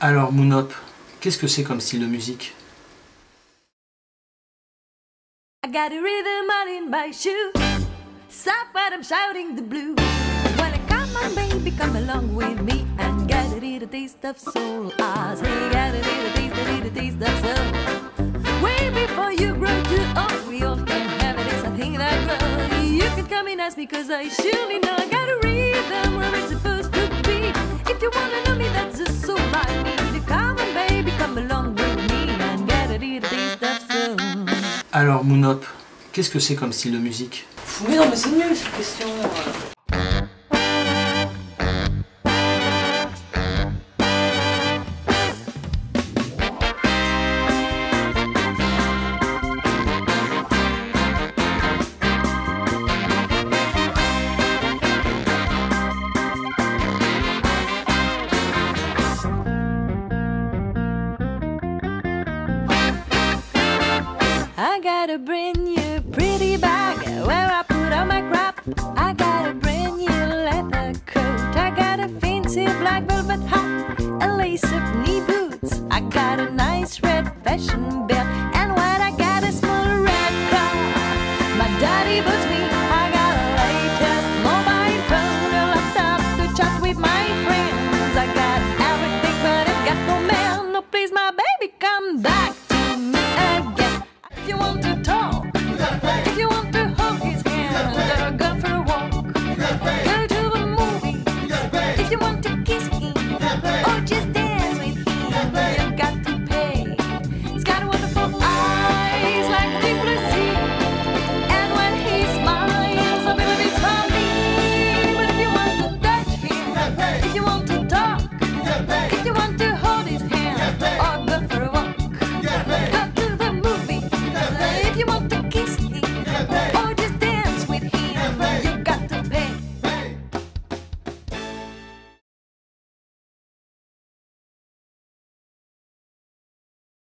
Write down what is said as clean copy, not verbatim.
Alors Moonhop, qu'est-ce que c'est comme style de musique? I got a rhythm all in my shoe. Stop when I'm shouting the blues. When I come on baby, come along with me and get a little taste of soul. I say get a little taste of soul. Way before you grow too old, we all can have it, it's a thing that grows. You can come and ask me cause I surely know I got a rhythm where it's supposed to be. If you wanna know me, that's a soul I need. Come on baby, come along with me and get a little taste of soul. Alors Moonhop, qu'est-ce que c'est comme style de musique? Mais non mais c'est nul cette question.